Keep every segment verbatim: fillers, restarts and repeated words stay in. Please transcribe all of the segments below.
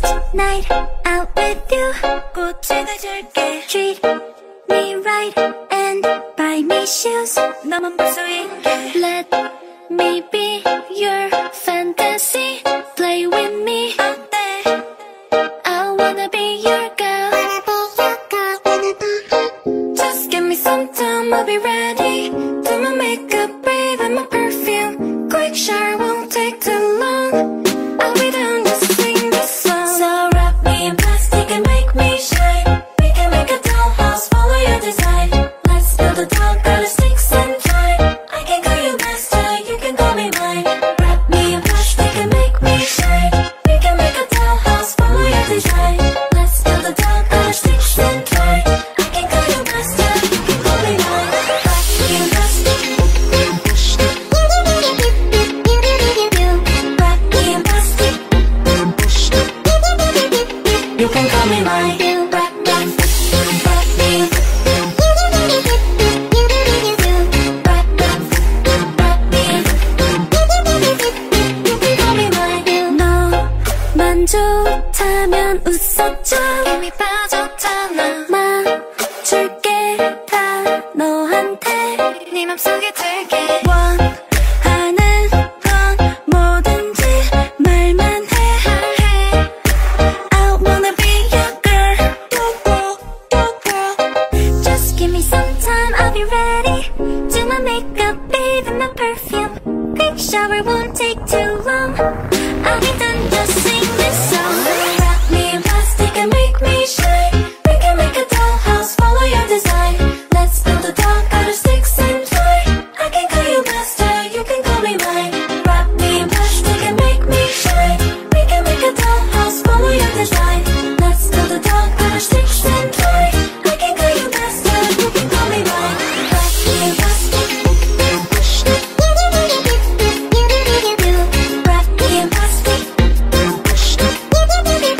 first night out with you. 꼭 챙겨줄게. Treat me right and buy me shoes. 나만 볼 수 있게. Let me be your fantasy. Play with me. I wanna be your girl. Just give me some time, I'll be ready. Do my makeup, bathe in my perfume. Quick shower won't take too long. I'll be down to sing this song. So wrap me in plastic and make me shine. We can make a dollhouse, follow your design. Let's build a doll, girl, sticks and twine. I can call you master, you can call me mine. Wrap me in plastic and make me shine. We can make a dollhouse, follow your design. Let's build a doll, girl, sticks and twine. I can call you master, you can call me mine. Wrap me in plastic. You can call me mine. Wrap me, wrap me, wrap me. You can call me mine. 너만 좋다면 웃어줘. 이미 빠졌잖아. 맞출게 다 너한테. 네 맘속에 들게. 원하는 건 뭐든지 말만 해. I wanna be your girl, your girl, your girl. Just give me some time, I'll be ready. Do my makeup, bathe in my perfume. Quick shower won't take too long. I'll be done, just sing this song. Wrap me in plastic and make me shine. We can make a dollhouse, follow your design. Let's build a doll out of sticks and twine. I can call you master, you can call me mine. Wrap me in plastic and make me shine. We can make a dollhouse, follow your design. Let's build a doll out of sticks and twine. I can call you master, you can call me mine. Wrap me in plastic. Wrap me in plastic. You can call me mine. Wrap, wrap, wrap, wrap, wrap, wrap me in. Wrap, wrap, wrap, wrap, wrap, wrap me in.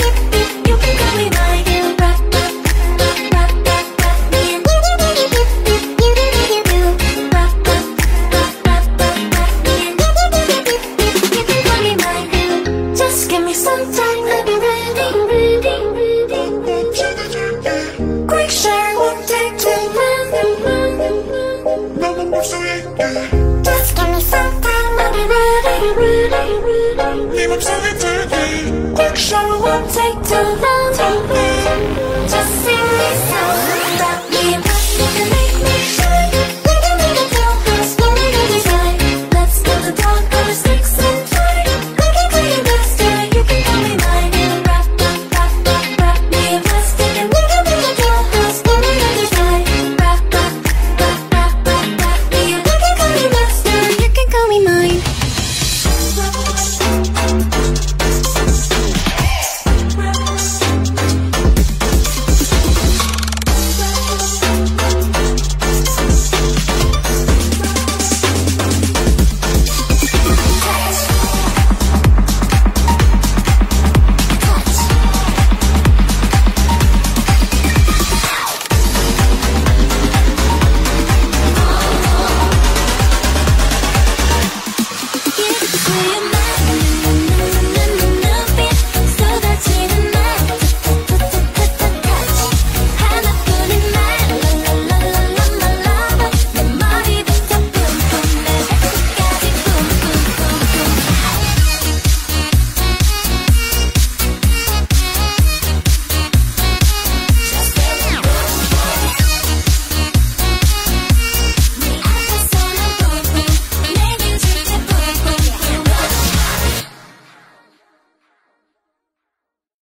You can call me mine. Just give me some time, I'll be ready. Quick share won't take too long. Just give me some time, I'll be ready. 네 맘속에 들게. Quick shower won't take too long.